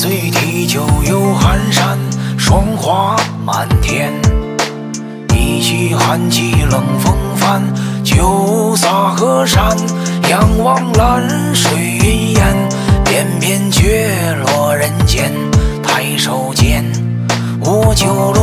醉提酒又寒山，霜花满天。一袭寒气冷风帆，酒洒河山。仰望蓝水云烟，翩翩却落人间。抬手间，我酒。